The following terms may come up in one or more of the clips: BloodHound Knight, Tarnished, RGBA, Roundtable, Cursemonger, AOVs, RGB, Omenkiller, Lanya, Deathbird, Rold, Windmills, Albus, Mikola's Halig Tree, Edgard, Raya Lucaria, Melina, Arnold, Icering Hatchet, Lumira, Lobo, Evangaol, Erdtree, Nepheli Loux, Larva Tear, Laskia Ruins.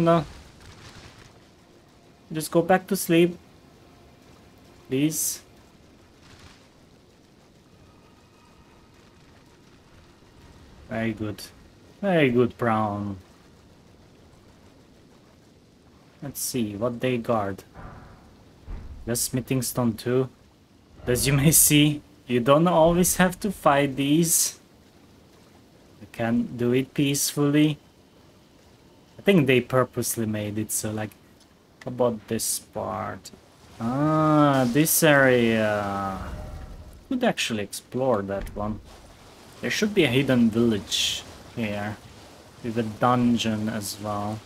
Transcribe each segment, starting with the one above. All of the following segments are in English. No. Just go back to sleep. Please. Very good. Very good, Brown. Let's see what they guard. The smithing stone too. As you may see, you don't always have to fight these. You can do it peacefully. I think they purposely made it so, like, about this part. Ah, this area. Could actually explore that one. There should be a hidden village here. With a dungeon as well.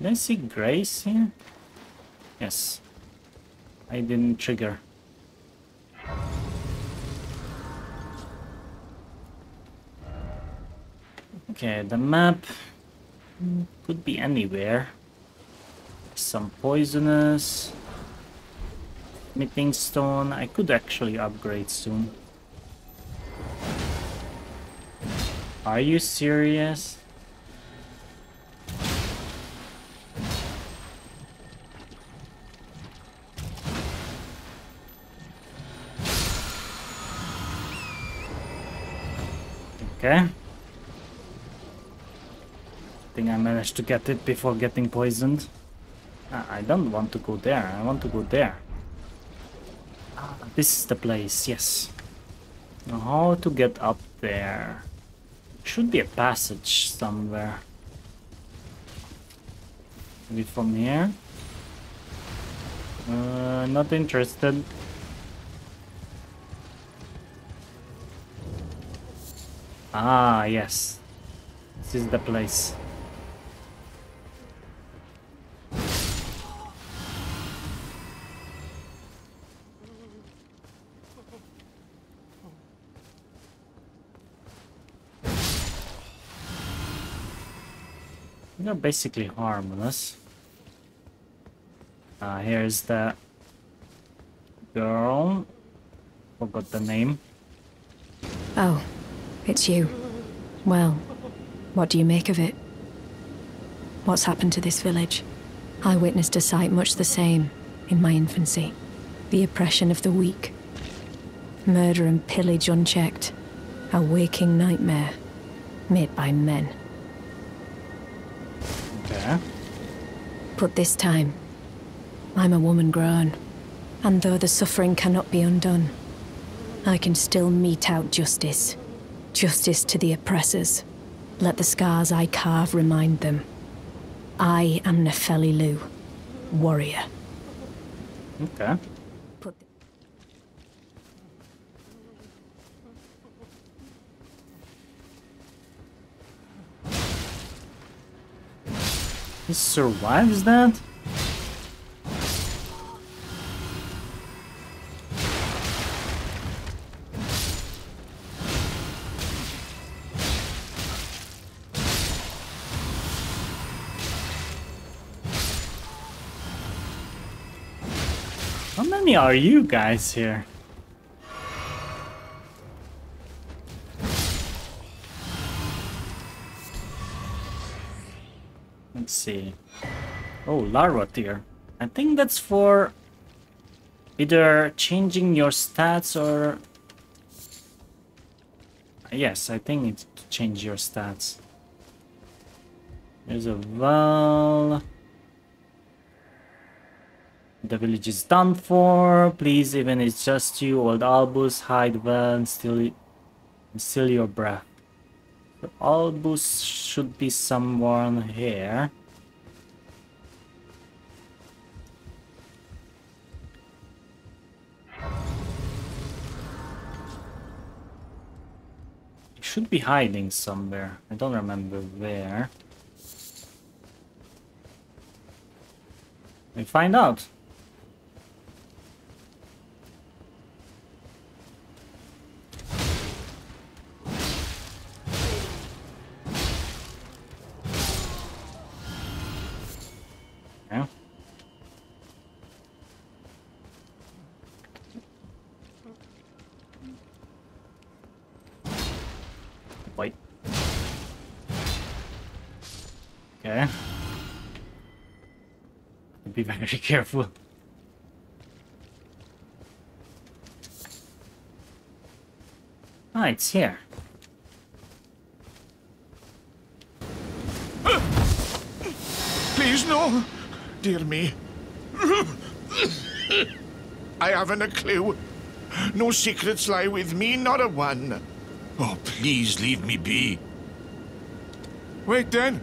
Did I see Grace here? Yes. I didn't trigger. Okay, the map could be anywhere. Some poisonous. Smithing stone. I could actually upgrade soon. Are you serious? Okay. I think I managed to get it before getting poisoned. I don't want to go there. I want to go there. Ah, this is the place. Yes. Now how to get up there? Should be a passage somewhere. Maybe from here. Not interested. Ah yes. This is the place. They're basically harmless. Here's the girl. Forgot the name. Oh, it's you. Well, what do you make of it? What's happened to this village? I witnessed a sight much the same in my infancy. The oppression of the weak. Murder and pillage unchecked. A waking nightmare made by men. Yeah. But this time, I'm a woman grown, and though the suffering cannot be undone, I can still mete out justice. Justice to the oppressors. Let the scars I carve remind them. I am Nepheli Loux, warrior. Okay. He survives that? How many are you guys here? Let's see. Oh, Larva Tear. I think that's for either changing your stats or... Yes, I think it's to change your stats. There's a well. The village is done for. Please, even it's just you, old Albus, hide well and still your breath. The Albus should be someone here. He should be hiding somewhere. I don't remember where. We find out. Wait. Okay. Be very careful. Ah, it's here. Please, no. Dear me. I haven't a clue. No secrets lie with me, not a one. Oh, please leave me be. Wait then.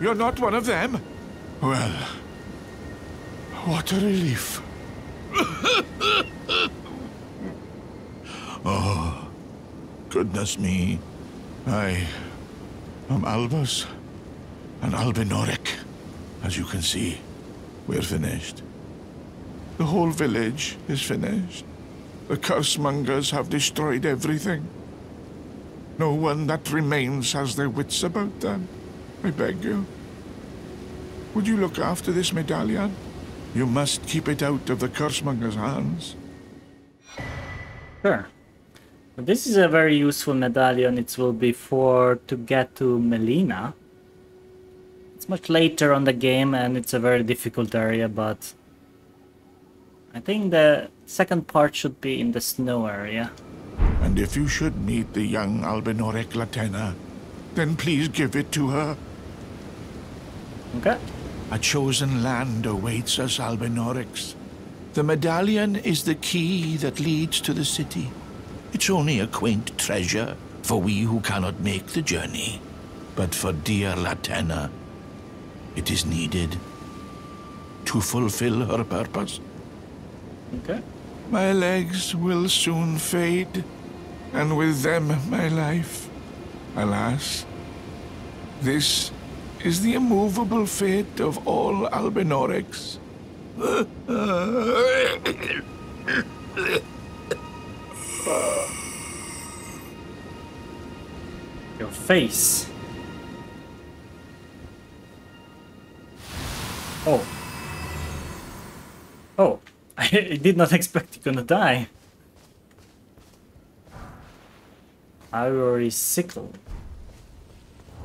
You're not one of them? Well, what a relief. Oh, goodness me. I am Albus and Albinauric. As you can see, we're finished. The whole village is finished. The Cursemongers have destroyed everything. No one that remains has their wits about them. I beg you. Would you look after this medallion? You must keep it out of the Cursemonger's hands. Sure. This is a very useful medallion. It will be for to get to Melina. It's much later on the game and it's a very difficult area, but I think the second part should be in the snow area. And if you should meet the young Albinauric Latenna, then please give it to her. Okay. A chosen land awaits us, Albinaurix. The medallion is the key that leads to the city. It's only a quaint treasure for we who cannot make the journey. But for dear Latenna, it is needed to fulfill her purpose. Okay. My legs will soon fade, and with them my life. Alas, this is the immovable fate of all Albinaurics. Your face. Oh. Oh. I did not expect you're gonna die. Ivory sickle.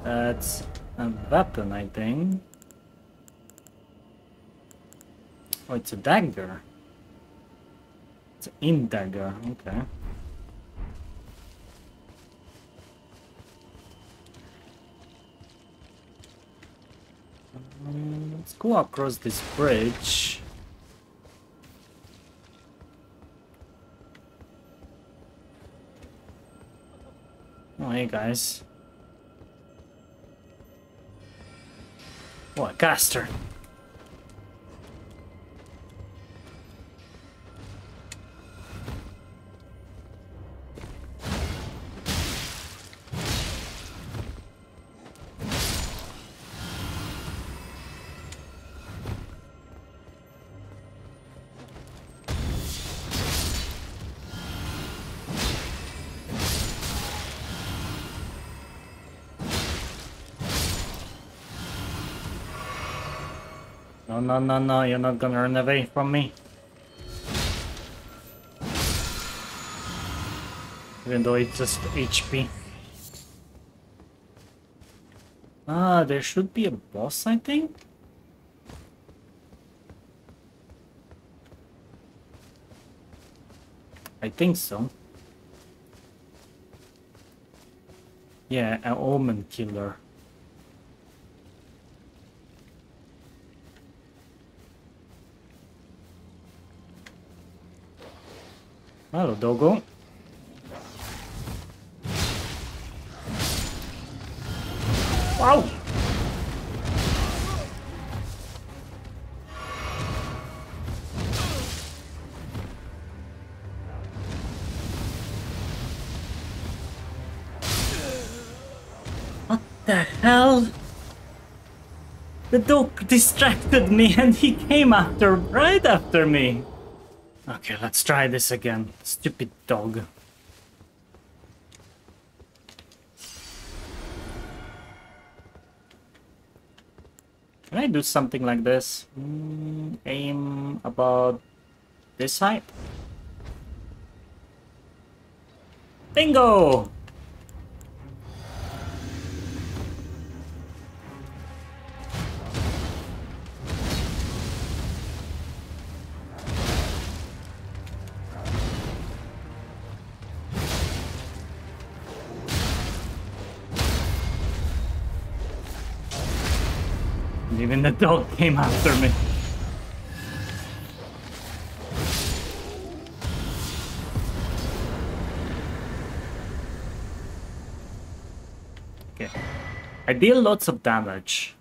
That's a weapon, I think. Oh, it's a dagger. It's an imp dagger, okay. Let's go across this bridge. Oh, hey guys. What, caster? No, no, no, you're not gonna run away from me. Even though it's just HP. Ah, there should be a boss, I think? I think so. Yeah, an Omenkiller. Hello, Dogo. Wow! What the hell? The dog distracted me and he came after, right after me. Okay, let's try this again. Stupid dog. Can I do something like this? Aim about this side. Bingo! And even the dog came after me. Okay. I deal lots of damage.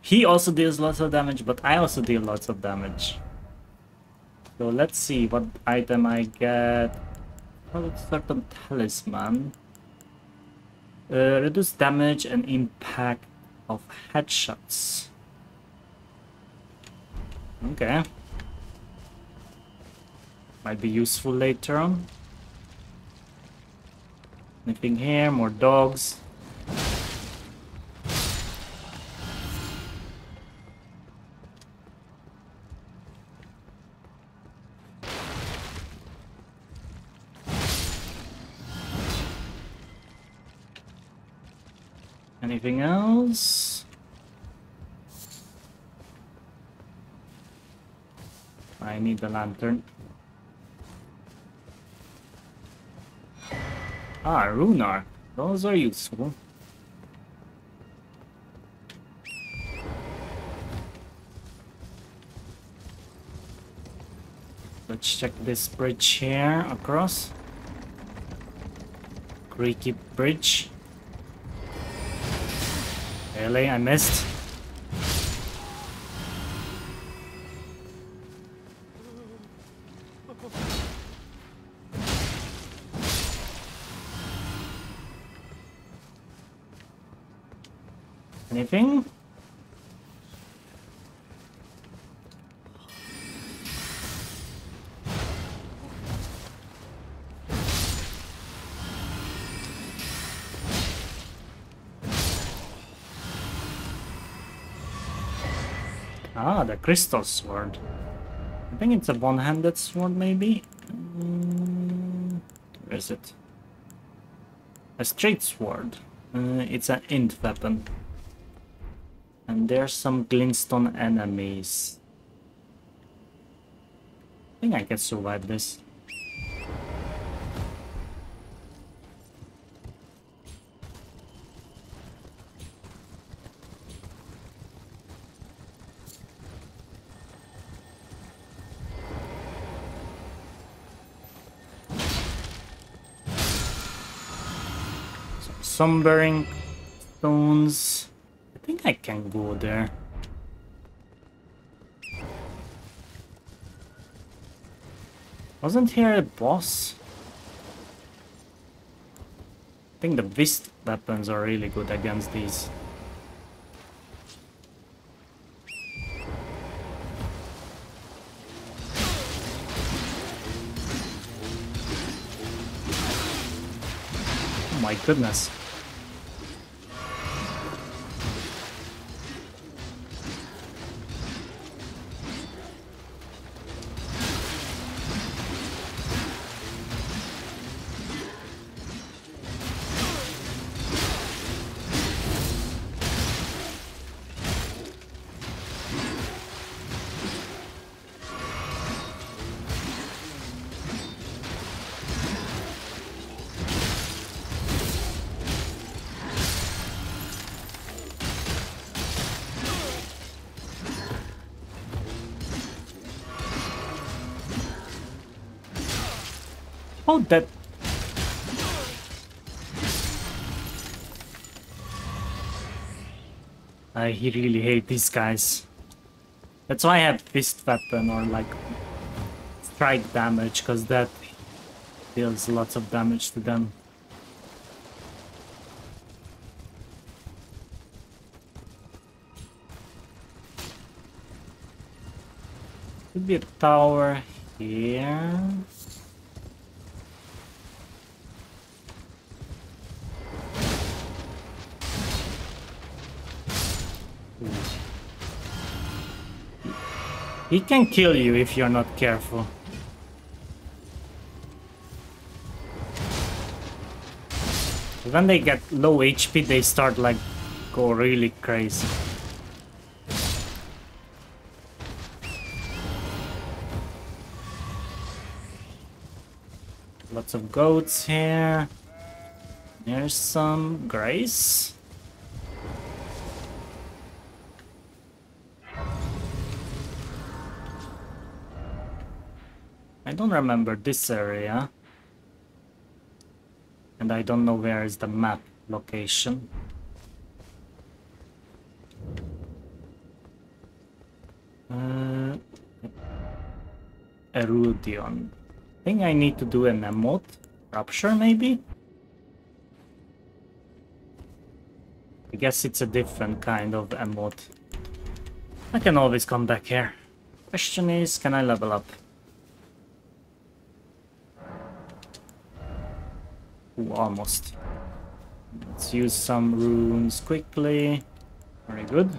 He also deals lots of damage, but I also deal lots of damage. So let's see what item I get. Well, let's start on Talisman. Reduce damage and impact of headshots. Okay. Might be useful later on. Anything here? More dogs. Anything else? I need the lantern. Ah, runar. Those are useful. Let's check this bridge here across. Creaky bridge. Really? I missed. Anything? The crystal sword. I think it's a one-handed sword, maybe. Where is it? A straight sword. It's an int weapon. And there's some glintstone enemies. I think I can survive this. Sombering stones. I think I can go there. Wasn't here a boss? I think the beast weapons are really good against these. Oh my goodness. Oh, that. I really hate these guys. That's why I have fist weapon or like strike damage, because that deals lots of damage to them. Could be a tower here. He can kill you if you're not careful. When they get low HP, they start like go really crazy. Lots of goats here. There's some grace. don't remember this area. And I don't know where is the map location. Erudion. I think I need to do an emote. Rupture, maybe? I guess it's a different kind of emote. I can always come back here. Question is, can I level up? Ooh, almost. Let's use some runes quickly. Very good.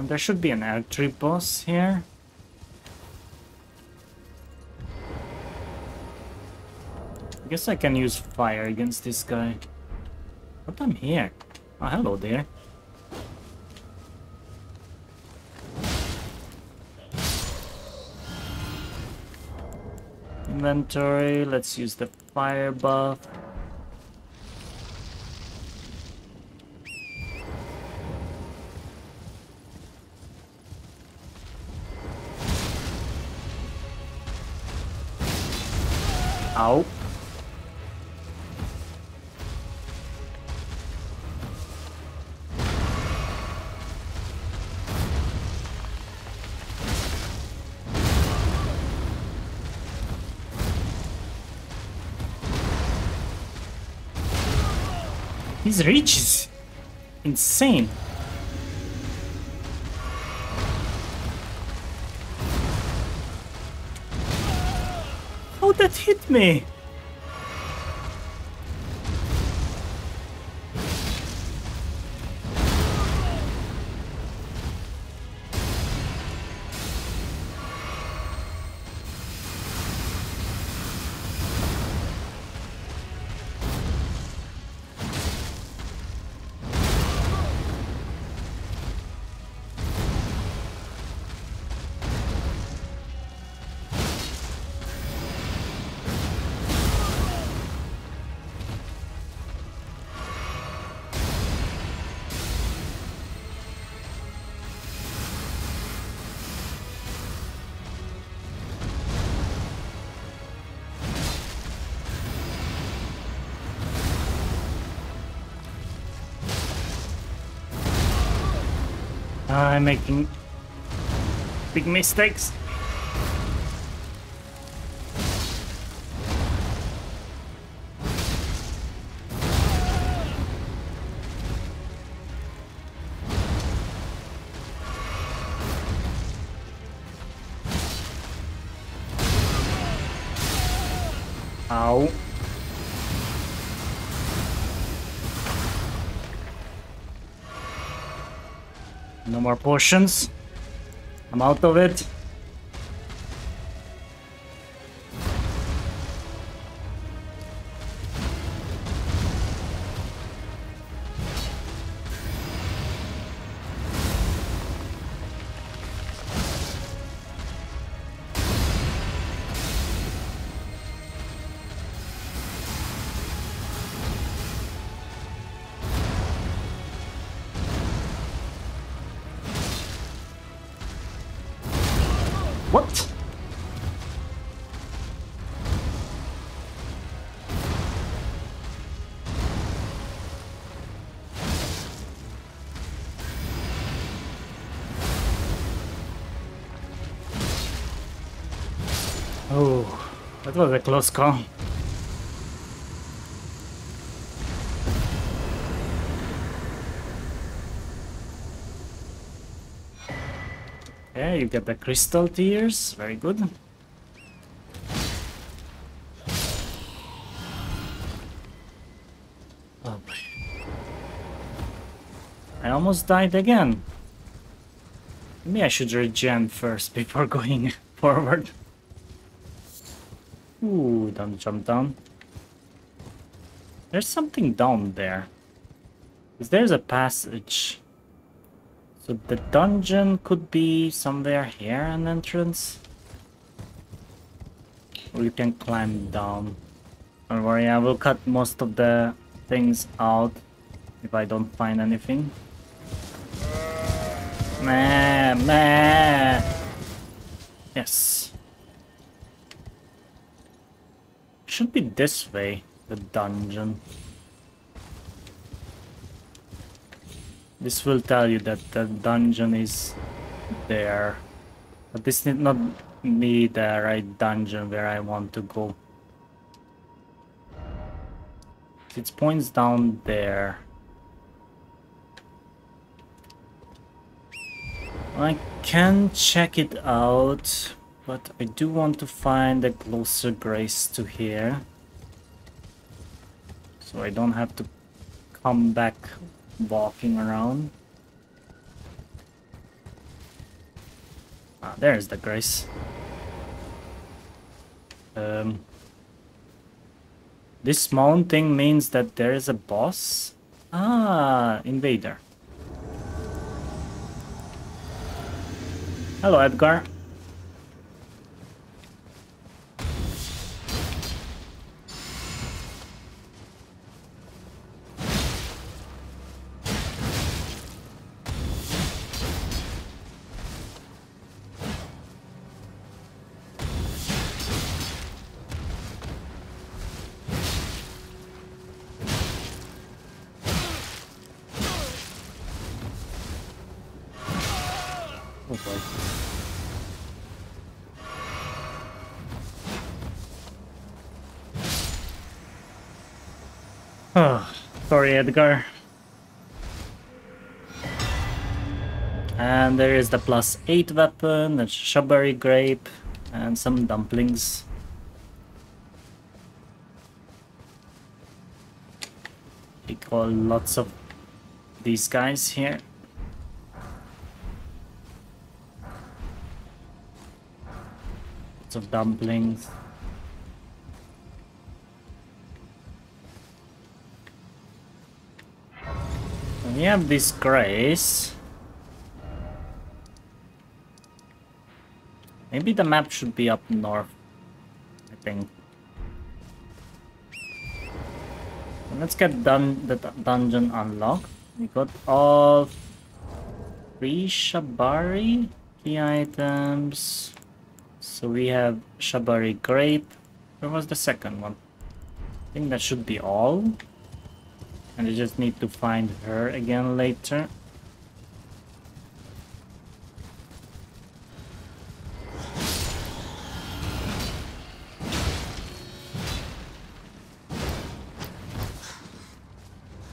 There should be an Erdtree boss here. I guess I can use fire against this guy. But I'm here. Oh, hello there. Inventory, let's use the fire buff. Ow. His reach is insane. Oh, that hit me. I'm making big mistakes. Ow. No more potions. I'm out of it. That was a close call. Yeah, you get the crystal tears. Very good. Oh, I almost died again. Maybe I should regen first before going forward. Ooh, don't jump down. There's something down there. Because there's a passage. So the dungeon could be somewhere here, an entrance. Or you can climb down. Don't worry, I will cut most of the things out. if I don't find anything. Meh, meh. Yes. Should be this way, the dungeon. This will tell you that the dungeon is there. But this need not be the right dungeon where I want to go. It points down there. I can check it out, but I do want to find a closer grace to here, so I don't have to come back walking around. Ah, there's the grace. This mounting means that there is a boss. Ah, invader. Hello, Edgard. Sorry, Edgard. And there is the +8 weapon, a Shabari grape, and some dumplings. We call lots of these guys here. Lots of dumplings. We have this grace. Maybe the map should be up north, I think. So let's get done the dungeon unlocked. We got all 3 Shabari key items. So we have Shabari grape. Where was the second one? I think that should be all. And I just need to find her again later.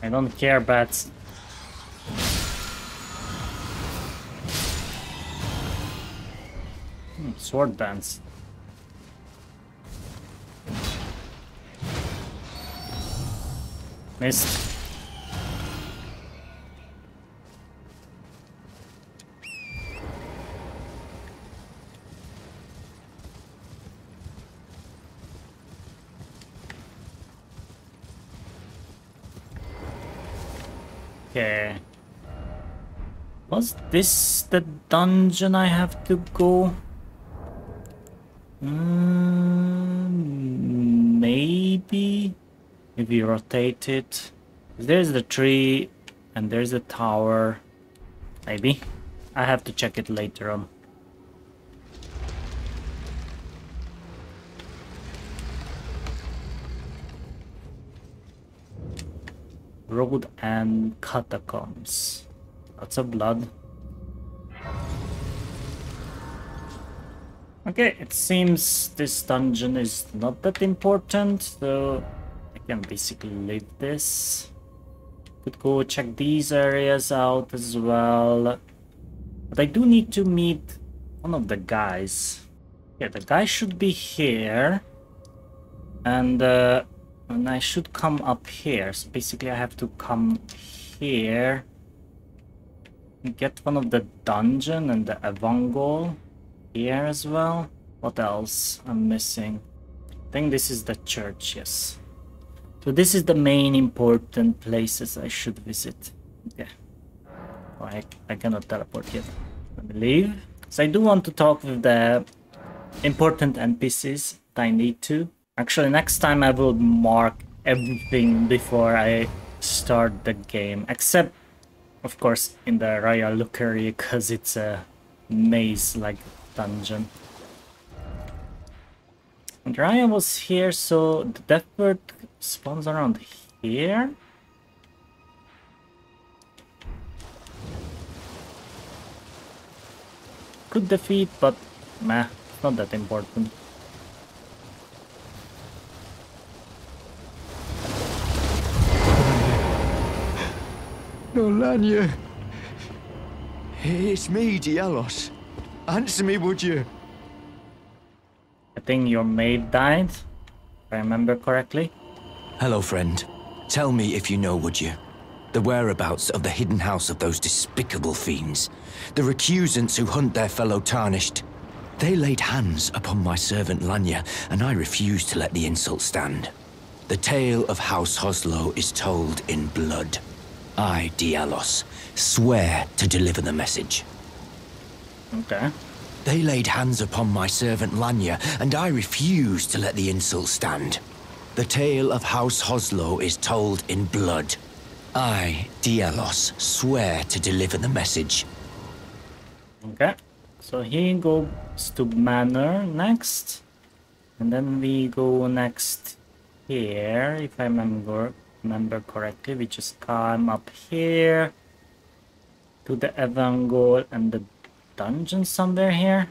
I don't care, bats. Sword dance. Missed. Okay. Was this the dungeon I have to go? Maybe. If you rotate it. There's the tree and there's the tower. Maybe. I have to check it later on. Road and catacombs. Lots of blood. Okay, it seems this dungeon is not that important, so I can basically leave this. Could go check these areas out as well. But I do need to meet one of the guys. Yeah, the guy should be here. And and I should come up here, so basically I have to come here and get one of the dungeon and the Evangaol here as well. What else I'm missing? I think this is the church, yes. So this is the main important places I should visit. Yeah. Oh, I cannot teleport yet. Let me leave. So I do want to talk with the important NPCs that I need to. Actually, next time I will mark everything before I start the game, except of course in the Raya Lucaria because it's a maze-like dungeon. And Raya was here, so the Deathbird spawns around here. Good defeat, but meh, not that important. No, Lanya. It's me, Diallos. Answer me, would you? I think your maid died, if I remember correctly. Hello, friend. Tell me if you know, would you? The whereabouts of the hidden house of those despicable fiends. The recusants who hunt their fellow Tarnished. They laid hands upon my servant Lanya, and I refused to let the insult stand. The tale of House Hoslow is told in blood. I, Diallos, swear to deliver the message. Okay. They laid hands upon my servant Lanya, and I refused to let the insult stand. The tale of House Hoslow is told in blood. I, Diallos, swear to deliver the message. Okay. So he goes to Manor next. And then we go next here, if I remember correctly. We just climb up here to the Evangaol and the dungeon somewhere here,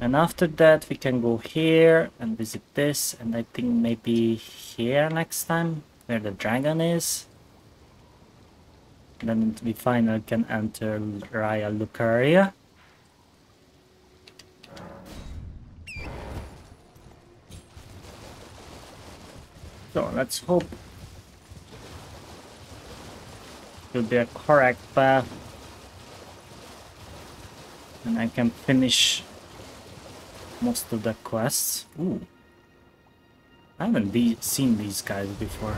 and after that we can go here and visit this, and I think maybe here next time where the dragon is, and then we finally can enter Raya Lucaria. So let's hope it'll be a correct path and I can finish most of the quests. Ooh, I haven't seen these guys before.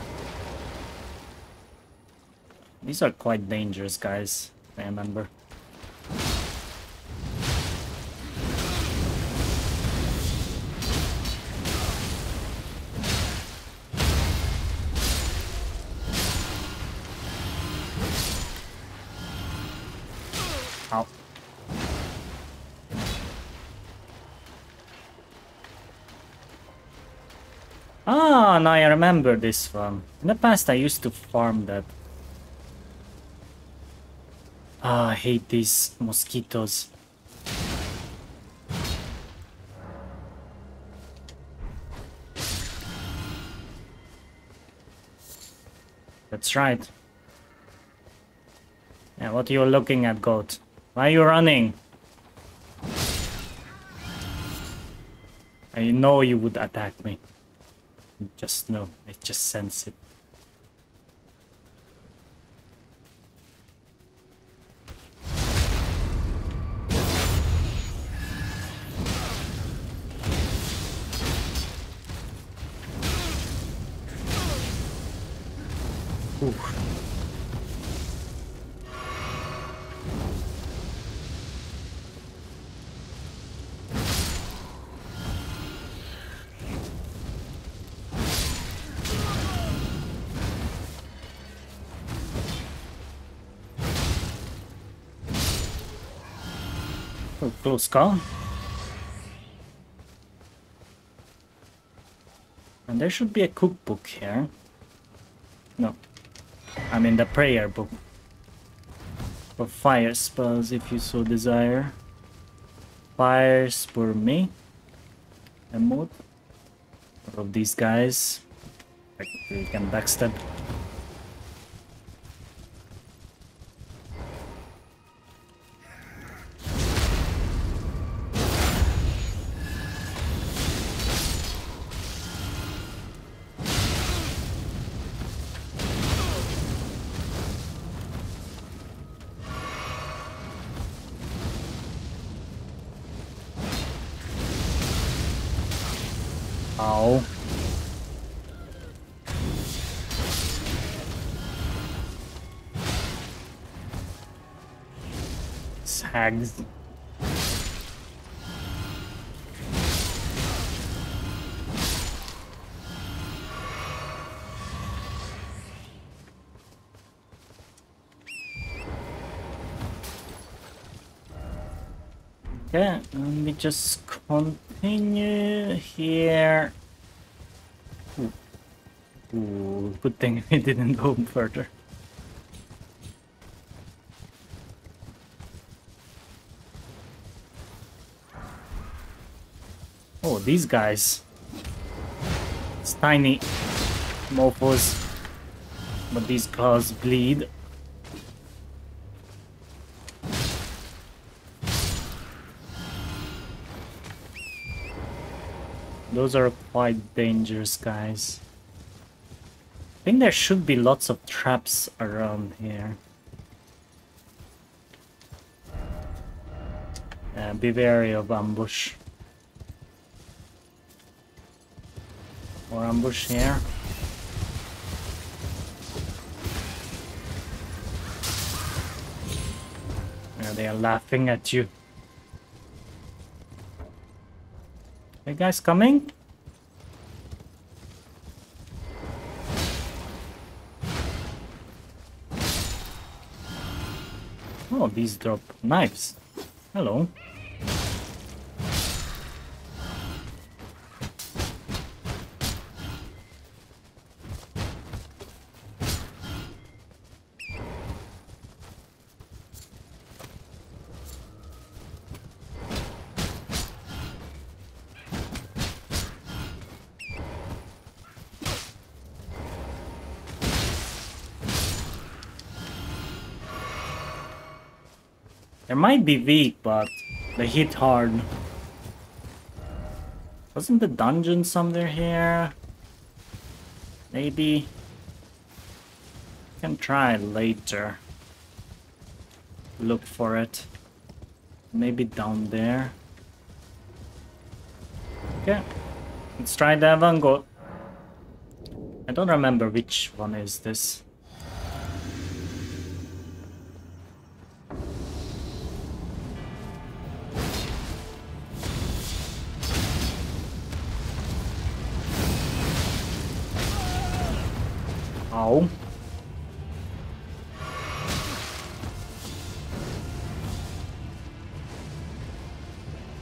These are quite dangerous guys, I remember. Ah, now I remember this one. In the past I used to farm that. Ah, I hate these mosquitoes. That's right. Yeah, what are you looking at, goat? Why are you running? I know you would attack me. Just know, I just sense it. Ooh. Close call. And there should be a cookbook here. No, I mean the prayer book. For fire spells, if you so desire. Fires for me. Emote. All of these guys. Like, we can backstab. Hags. Okay, let me just continue here. Ooh. Ooh, good thing we didn't go further. Oh, these guys. It's tiny mofos, but these claws bleed. Those are quite dangerous guys. I think there should be lots of traps around here. Be wary of ambush. More ambush here. Yeah, they are laughing at you. Hey guys, coming? Oh, these drop knives. Hello. They might be weak, but they hit hard. Wasn't the dungeon somewhere here? Maybe. Can try later. Look for it. Maybe down there. Okay. Let's try the Evangaol. I don't remember which one is this.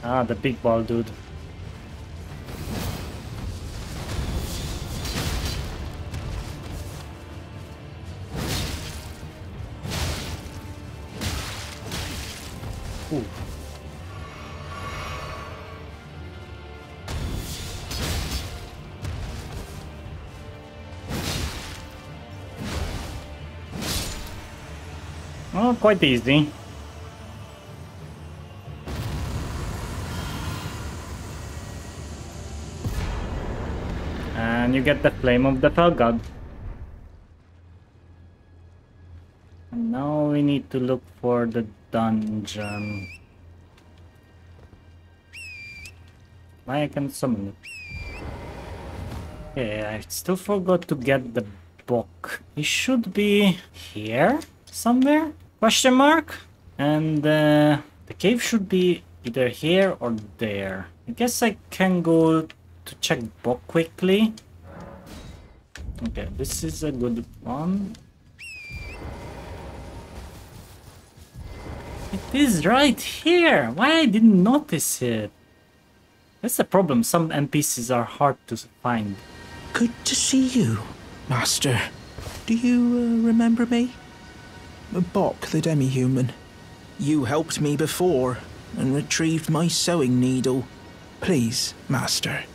Ah, the big ball dude. Ooh. Oh, quite easy. And you get the flame of the Fell God. And now we need to look for the dungeon. I can summon it. Okay, I still forgot to get the Boc. It should be here somewhere? Question mark? And the cave should be either here or there. I guess I can go to check Boc quickly. Okay, this is a good one. It is right here! Why I didn't notice it? That's the problem, some NPCs are hard to find. Good to see you, Master. Do you remember me? Boc the demi-human. You helped me before and retrieved my sewing needle. Please, Master,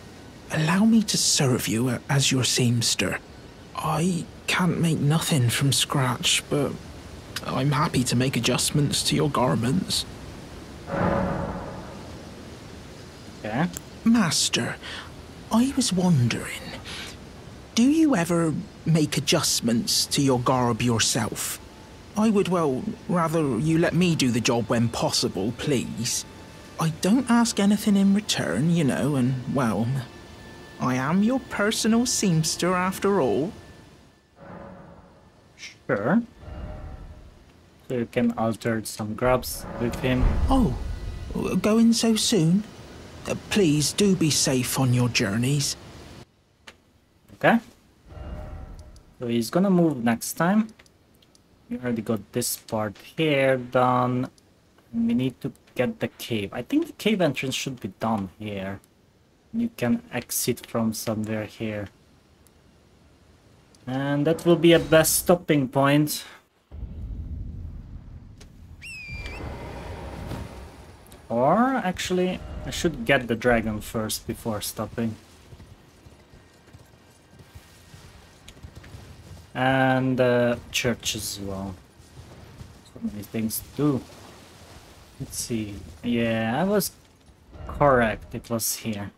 allow me to serve you as your seamster. I can't make nothing from scratch, but I'm happy to make adjustments to your garments. Yeah? Master, I was wondering, do you ever make adjustments to your garb yourself? I would, well, rather you let me do the job when possible, please. I don't ask anything in return, you know, and, well, I am your personal seamster after all. Sure. So you can alter some grubs with him. Oh, going so soon? Please do be safe on your journeys. Okay. So he's gonna move next time. We already got this part here done. We need to get the cave. I think the cave entrance should be down here. You can exit from somewhere here. And that will be a best stopping point. Or actually, I should get the dragon first before stopping. And the church as well. So many things to do. Let's see. Yeah, I was correct. It was here.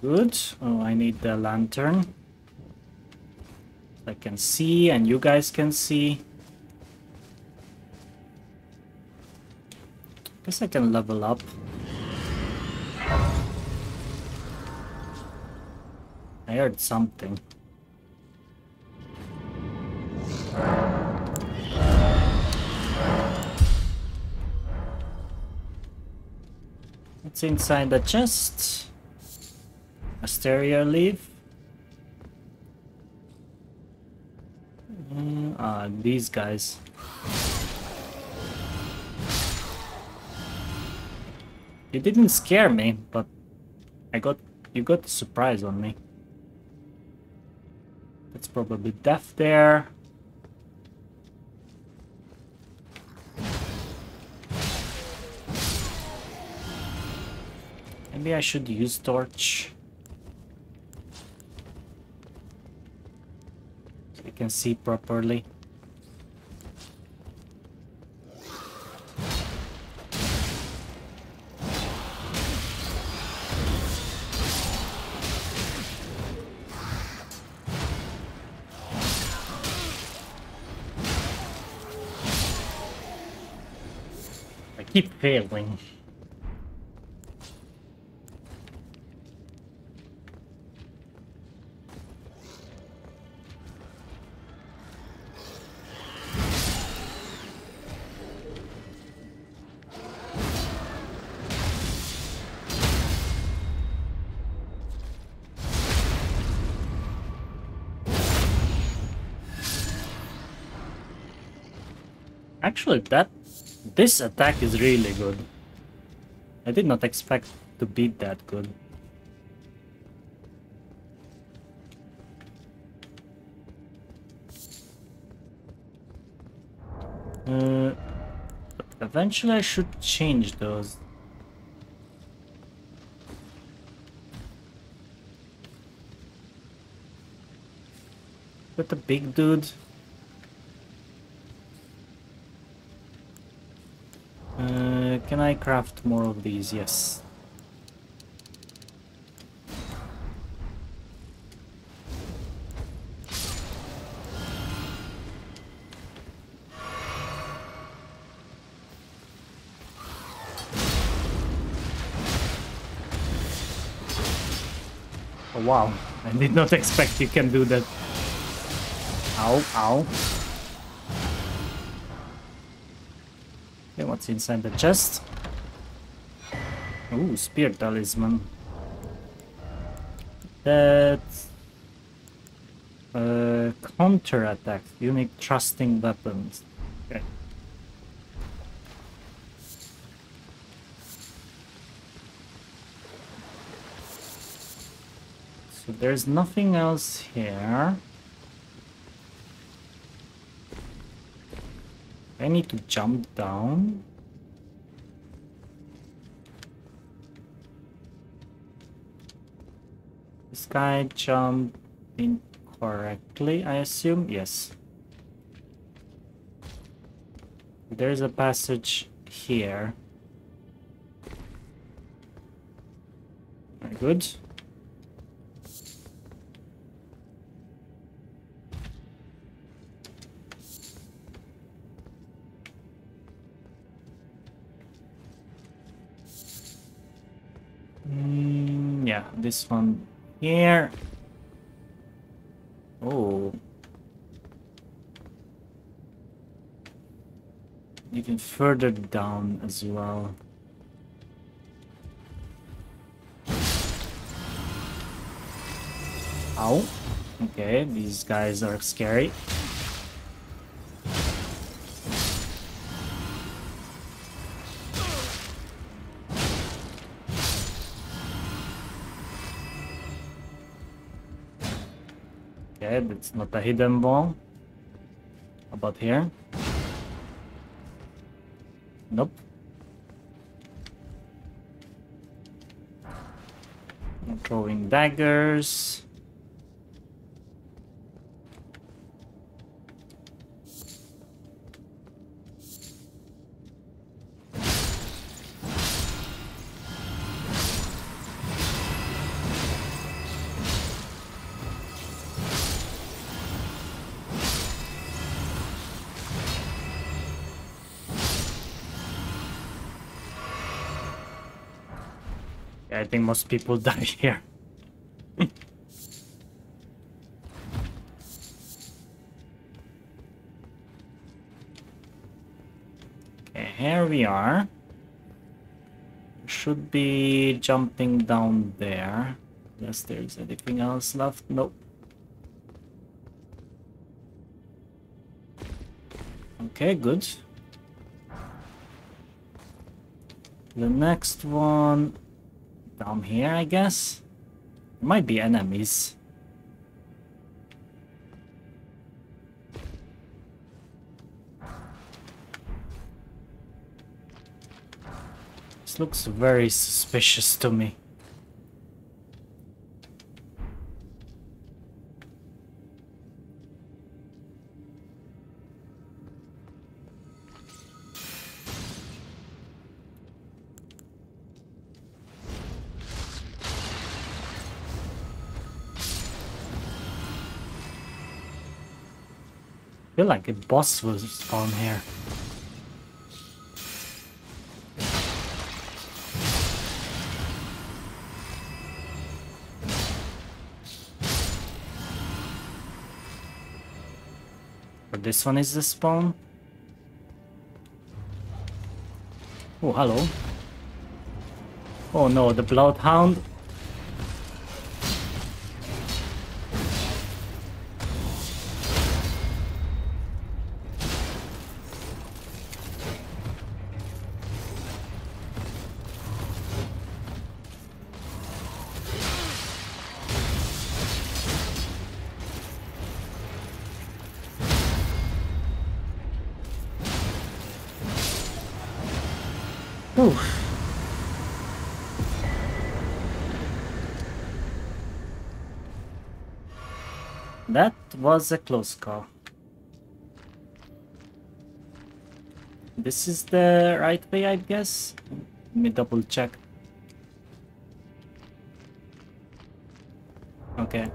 Good. Oh, I need the lantern. I can see and you guys can see. I guess I can level up. I heard something. What's inside the chest? Asteria leaf. These guys. It didn't scare me, but you got a surprise on me. That's probably death there. Maybe I should use torch. Can see properly. I keep failing. Actually, this attack is really good. I did not expect to be that good. Eventually, I should change those. But the big dude. Can I craft more of these? Yes. Oh, wow, I did not expect you can do that. Ow, ow. What's inside the chest? Ooh, spear talisman. That's counter attack. You need trusting weapons. Okay. So there's nothing else here. I need to jump down. This guy jumped incorrectly, I assume. Yes. There's a passage here. Very good. Yeah, this one here. Oh, even further down as well. Ow. Okay, these guys are scary. Okay, that's not a hidden ball. How about here? Nope. I'm throwing daggers. I think most people die here. Okay, here we are. Should be jumping down there. Unless there's anything else left. Nope. Okay, good. The next one... down here, I guess. There might be enemies. This looks very suspicious to me. I feel like a boss was spawned here. But this one is the spawn. Oh, hello. Oh no, the bloodhound. That was a close call. This is the right way, I guess. Let me double check. Okay.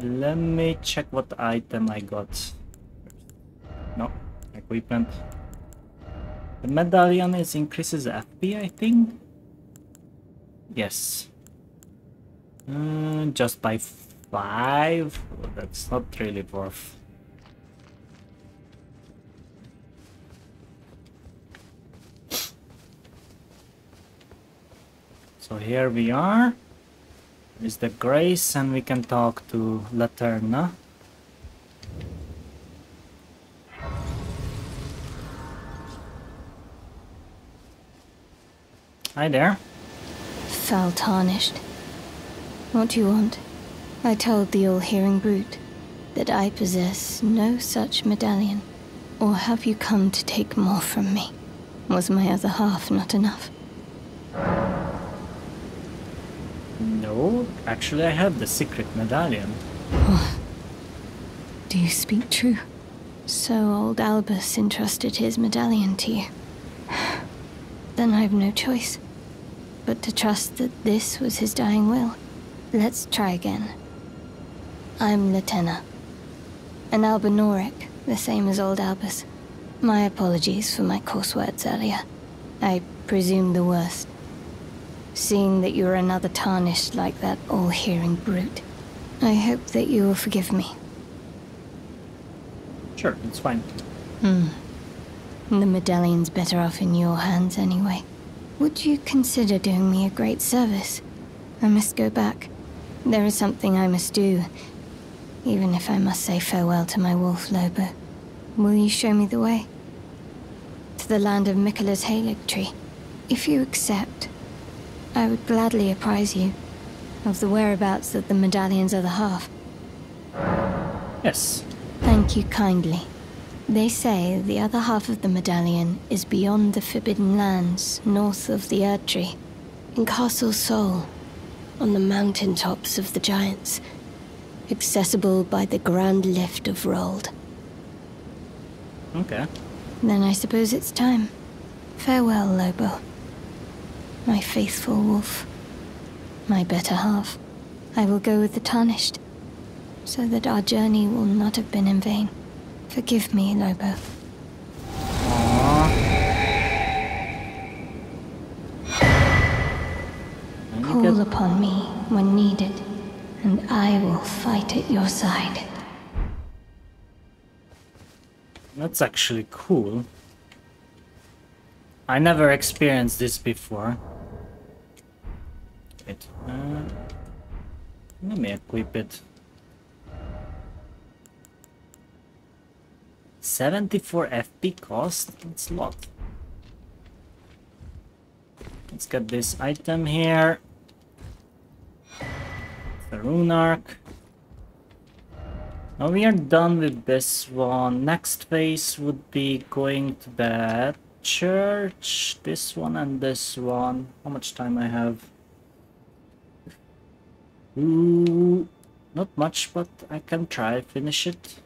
Let me check what item I got. No, equipment. The medallion is increases FP, I think. Yes. Just by 5? Well, that's not really worth. So here we are. Is the Grace, and we can talk to Latenna. Hi there. Foul Tarnished. What do you want? I told the all-hearing brute that I possess no such medallion. Or have you come to take more from me? Was my other half not enough? No, actually I have the secret medallion. What? Do you speak true? So old Albus entrusted his medallion to you. Then I've no choice but to trust that this was his dying will. Let's try again. I'm Latenna. An Albinauric, the same as old Albus. My apologies for my coarse words earlier. I presume the worst. Seeing that you're another tarnished like that all-hearing brute. I hope that you will forgive me. Sure, it's fine. The medallion's better off in your hands anyway. Would you consider doing me a great service? I must go back. There is something I must do, even if I must say farewell to my wolf, Lobo. Will you show me the way? To the land of Mikola's Halig Tree. If you accept, I would gladly apprise you. Of the whereabouts that the medallions are the half. Yes. Thank you kindly. They say the other half of the medallion is beyond the Forbidden Lands, north of the Erdtree, in Castle Sol, on the mountaintops of the Giants, accessible by the Grand Lift of Rold. Okay. Then I suppose it's time. Farewell, Lobo. My faithful wolf. My better half. I will go with the Tarnished, so that our journey will not have been in vain. Forgive me, Lobo. Call upon me when needed, and I will fight at your side. That's actually cool. I never experienced this before. Let me equip it. 74 FP cost? It's a lot. Let's get this item here. The rune arc. Now we are done with this one. Next phase would be going to the church. This one and this one. How much time I have? Ooh, not much, but I can try finish it.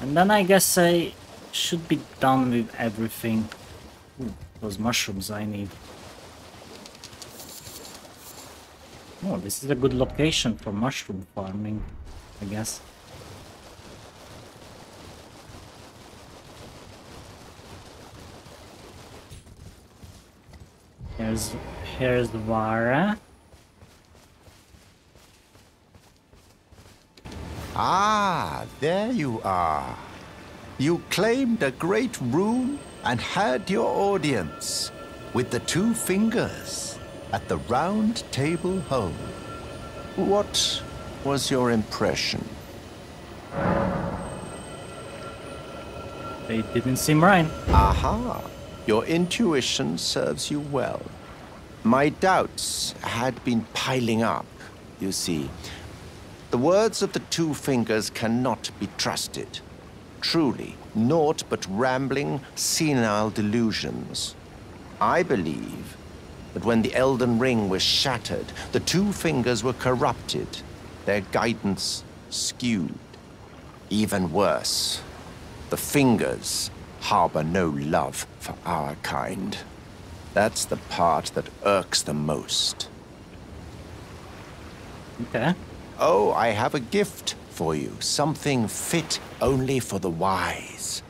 And then I guess I should be done with everything. Ooh, those mushrooms I need. Oh, this is a good location for mushroom farming, I guess. Here's the Varré. Ah, there you are. You claimed a great room and had your audience with the two fingers at the round table home. What was your impression? They didn't seem right. Aha. Your intuition serves you well. My doubts had been piling up, you see. The words of the two fingers cannot be trusted. Truly, naught but rambling, senile delusions. I believe that when the Elden Ring was shattered, the two fingers were corrupted, their guidance skewed. Even worse, the fingers harbor no love for our kind. That's the part that irks the most. Okay. Oh, I have a gift for you. Something fit only for the wise.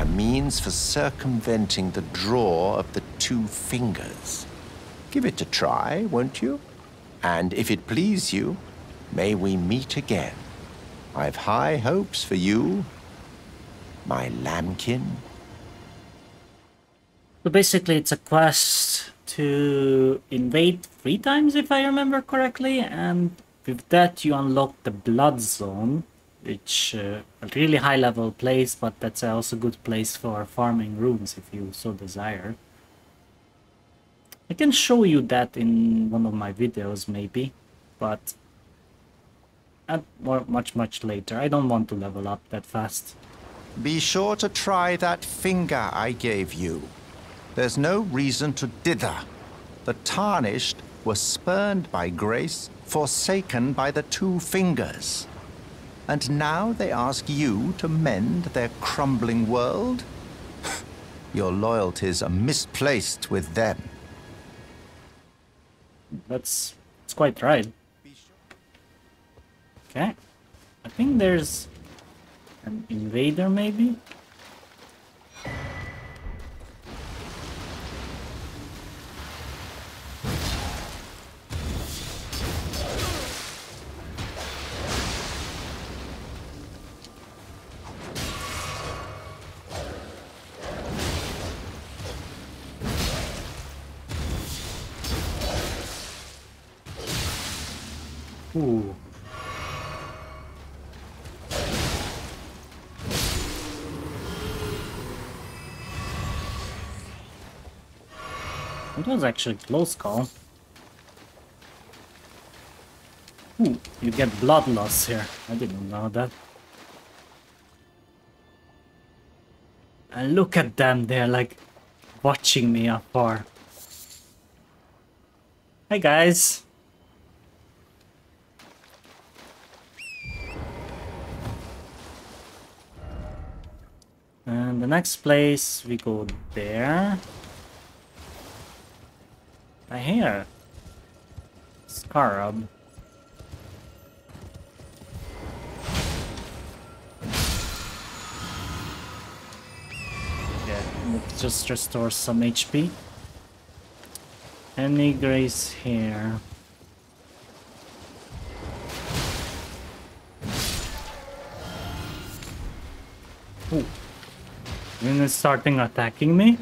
A means for circumventing the draw of the two fingers. Give it a try, won't you? And if it please you, may we meet again. I've high hopes for you, my lambkin. So basically it's a quest to invade 3 times, if I remember correctly, and with that you unlock the Blood Zone, which a really high level place, but that's also a good place for farming rooms if you so desire. I can show you that in one of my videos maybe, but at much later. I don't want to level up that fast. Be sure to try that finger I gave you. There's no reason to dither. The Tarnished were spurned by grace, forsaken by the two fingers. And now they ask you to mend their crumbling world? Your loyalties are misplaced with them. That's quite right. Okay. I think there's an invader maybe? Ooh. That was actually a close call. Ooh, you get blood loss here. I didn't know that. And look at them, they're like watching me afar. Hi guys! And the next place we go there. Right here. Scarab. Let's just restore some HP. Any grace here? Oh, Lynn is starting attacking me.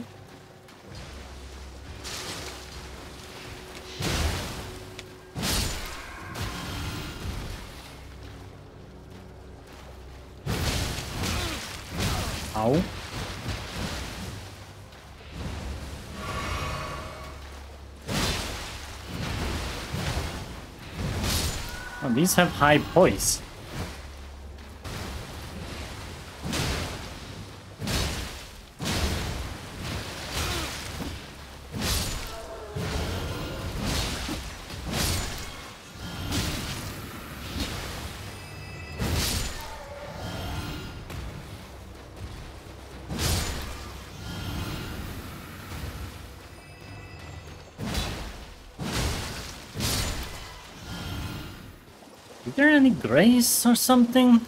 Ow. These have high poise. Grace or something?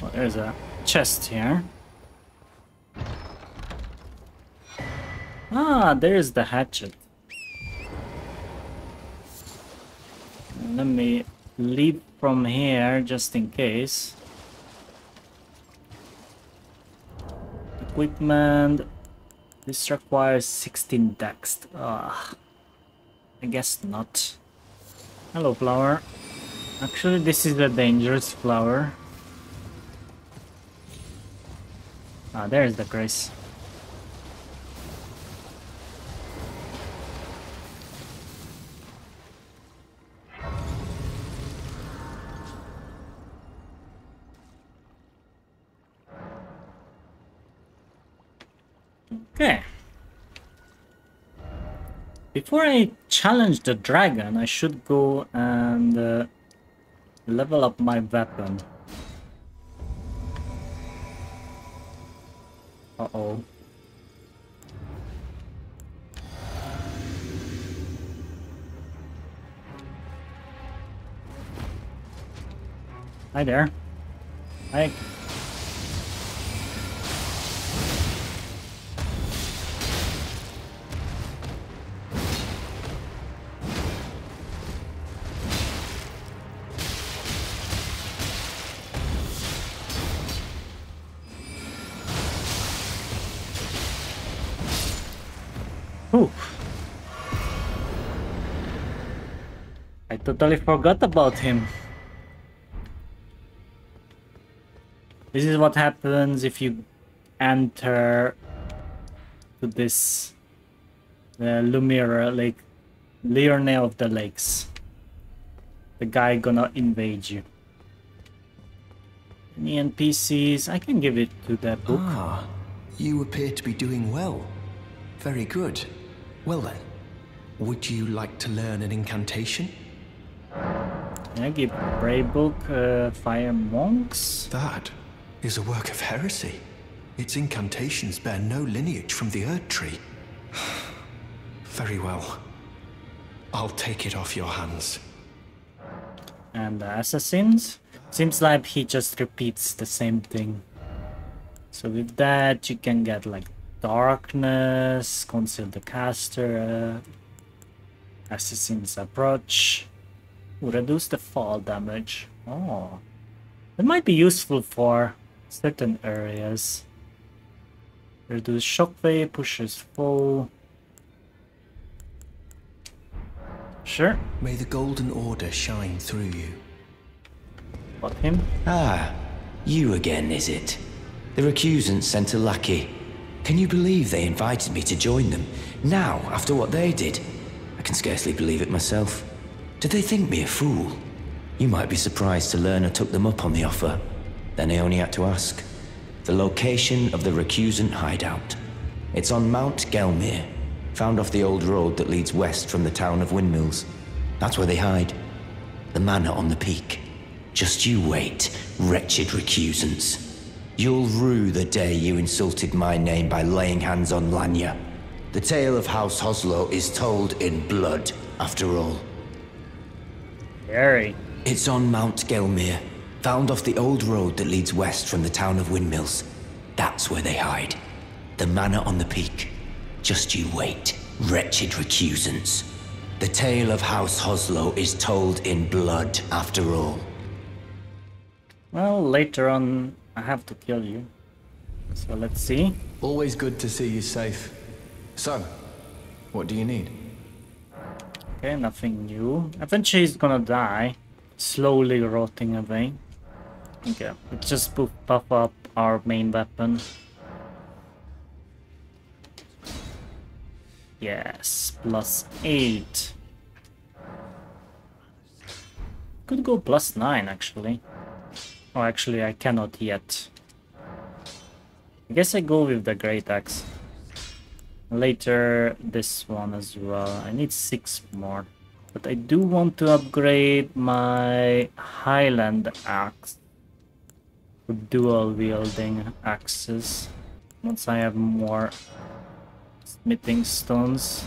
Well, there's a chest here. Ah, there's the hatchet. Let me leap from here just in case. Equipment. This requires 16 dex. Ah, I guess not. Hello, flower. Actually, this is the dangerous flower. Ah, there's the grace. Okay. Before I challenge the dragon, I should go and level up my weapon. Uh-oh. Hi there. Hi. Totally forgot about him. This is what happens if you enter to this Lumira Lake, Leone of the Lakes. The guy gonna invade you. Any NPCs? I can give it to that book. Ah, you appear to be doing well. Very good. Well then, would you like to learn an incantation? Can I give Grey Book Fire Monks? That is a work of heresy. Its incantations bear no lineage from the Erdtree. Very well. I'll take it off your hands. And the assassins? Seems like he just repeats the same thing. So with that you can get like Darkness, Conceal the Caster, Assassin's Approach. Ooh, reduce the fall damage. Oh, that might be useful for certain areas. Reduce shockwave, pushes foe. Sure. May the golden order shine through you. What, him? Ah, you again, is it? The recusant sent a lackey. Can you believe they invited me to join them? Now, after what they did? I can scarcely believe it myself. Did they think me a fool? You might be surprised to learn I took them up on the offer. Then I only had to ask. The location of the recusant hideout. It's on Mount Gelmir, found off the old road that leads west from the town of Windmills. That's where they hide. The manor on the peak. Just you wait, wretched recusants. You'll rue the day you insulted my name by laying hands on Lanya. The tale of House Hoslow is told in blood, after all. Very. It's on Mount Gelmir, found off the old road that leads west from the town of Windmills. That's where they hide. The manor on the peak. Just you wait, wretched recusants. The tale of House Hoslow is told in blood, after all. Well, later on, I have to kill you. So let's see. Always good to see you safe. So, what do you need? Okay, nothing new. Eventually he's gonna die. Slowly rotting away. Okay, let's just buff up our main weapon. Yes, +8. Could go +9 actually. Oh, actually I cannot yet. I guess I go with the great axe. Later this one as well. I need 6 more. But I do want to upgrade my Highland axe. With dual wielding axes. Once I have more smithing stones.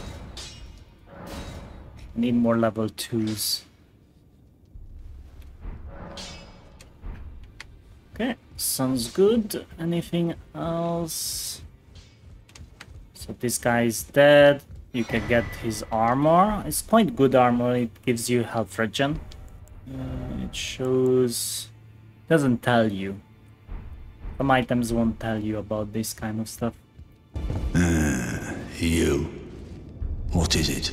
I need more level 2s. Okay, sounds good. Anything else? So this guy is dead. You can get his armor. It's quite good armor. It gives you health regen. It shows... doesn't tell you. Some items won't tell you about this kind of stuff. You. What is it?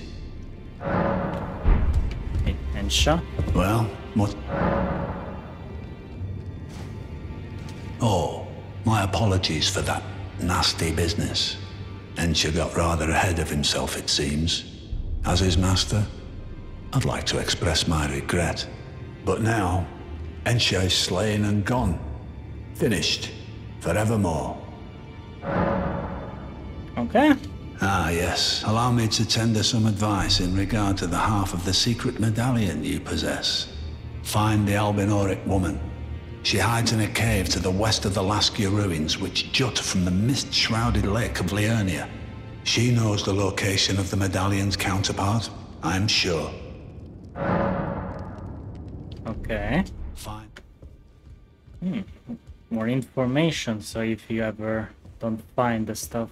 Hey, Ensha. Well, what? Oh, my apologies for that nasty business. Ensha got rather ahead of himself, it seems. As his master, I'd like to express my regret. But now, Ensha is slain and gone. Finished. Forevermore. Okay. Ah, yes. Allow me to tender some advice in regard to the half of the secret medallion you possess. Find the Albinauric woman. She hides in a cave to the west of the Laskia ruins, which jut from the mist-shrouded lake of Leone. She knows the location of the medallion's counterpart, I'm sure. Okay. Fine. More information, so if you ever don't find the stuff.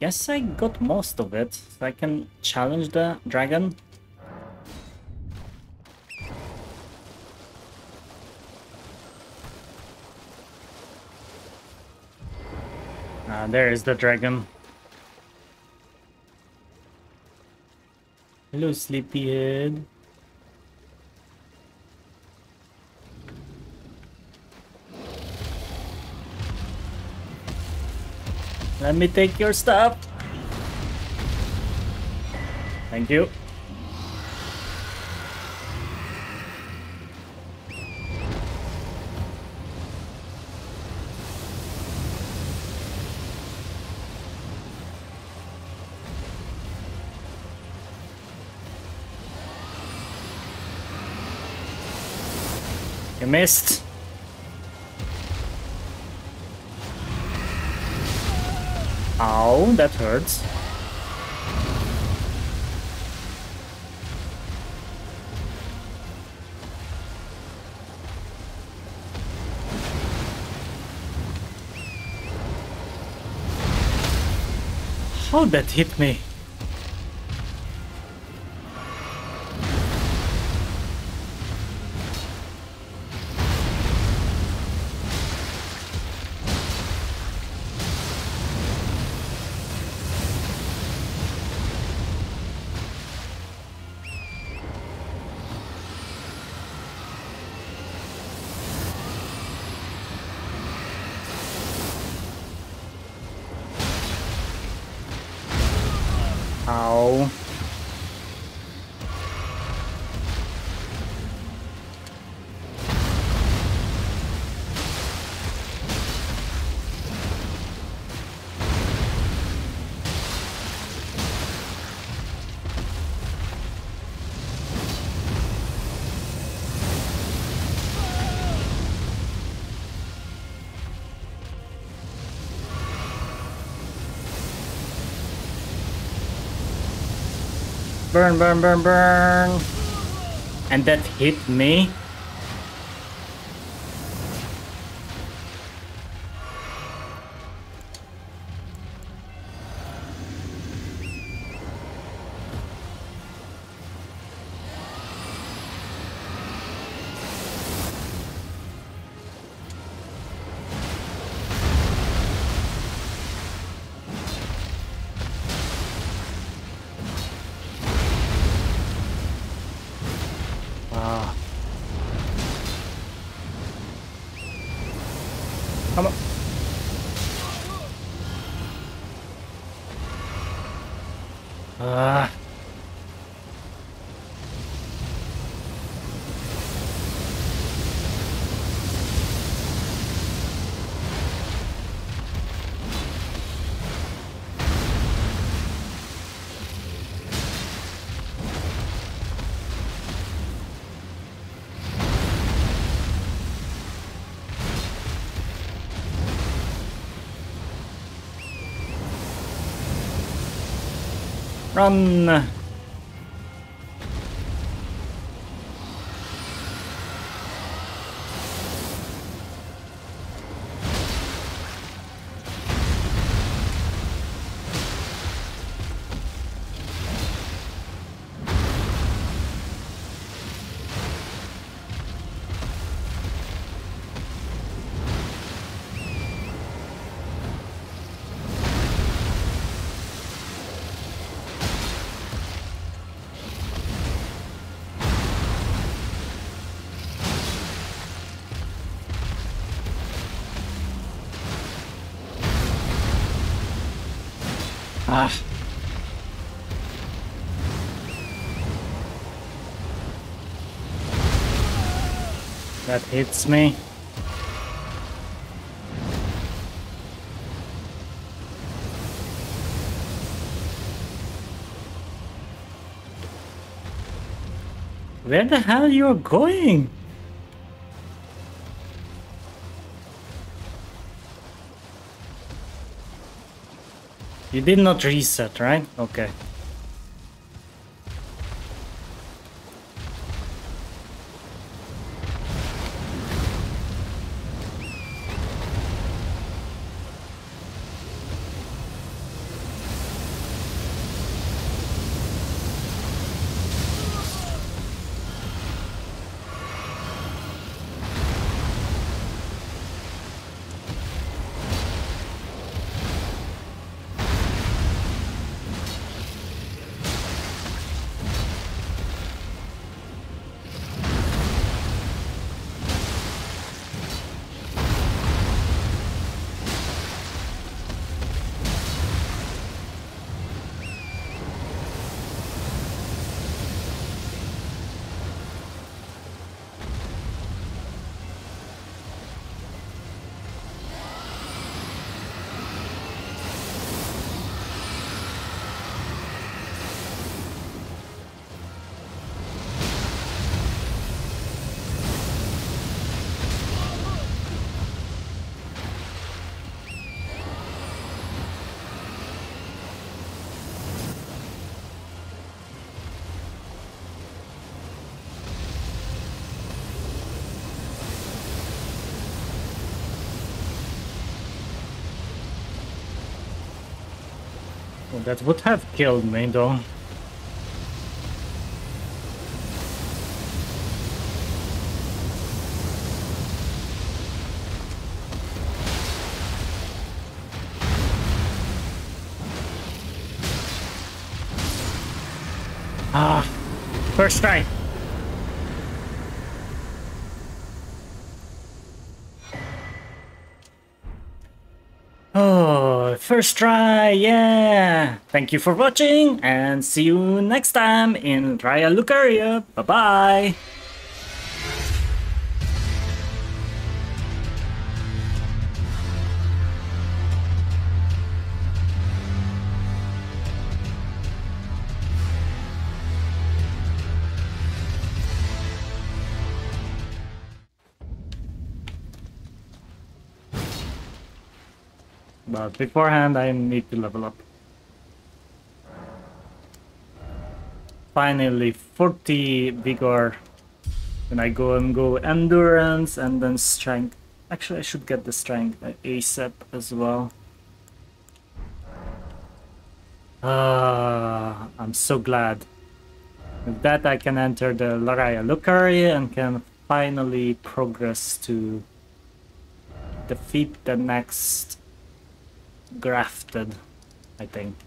Yes, I got most of it, so I can challenge the dragon. Ah, there is the dragon. Hello, sleepyhead. Let me take your stuff. Thank you. You missed. Ow, that hurts. How'd that hit me? Ow. Burn, burn, burn, burn. And that hit me. Run! That hits me. Where the hell are you going? You did not reset, right? Okay. That would have killed me, though. Ah, first try. First try, yeah! Thank you for watching and see you next time in Raya Lucaria. Bye-bye! But beforehand, I need to level up. Finally, 40 vigor. Then I go endurance and then strength. Actually, I should get the strength ASAP as well. I'm so glad. With that, I can enter the Raya Lucaria and can finally progress to defeat the next Grafted, I think.